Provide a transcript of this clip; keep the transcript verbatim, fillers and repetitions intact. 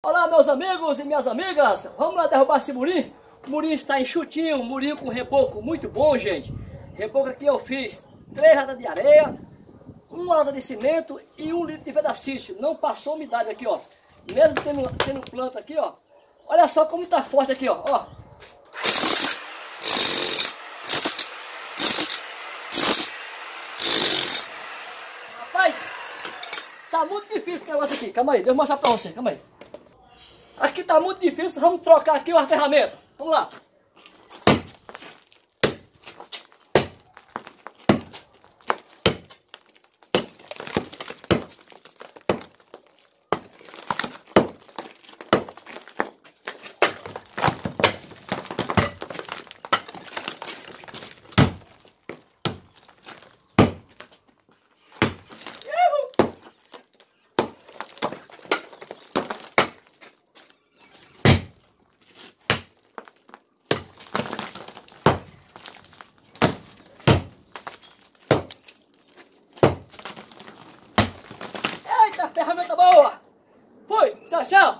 Olá meus amigos e minhas amigas, vamos lá derrubar esse murim? O murim está enxutinho, murim com reboco muito bom, gente. Reboco aqui eu fiz três latas de areia, uma lata de cimento e um litro de vedacite. Não passou umidade aqui, ó. Mesmo tendo, tendo planta aqui, ó. Olha só como tá forte aqui, ó. ó. Rapaz, tá muito difícil esse negócio aqui. Calma aí, deixa eu mostrar pra vocês, calma aí. Aqui tá muito difícil, vamos trocar aqui uma ferramenta. Vamos lá. Ferramenta boa! Fui! Tchau, tchau!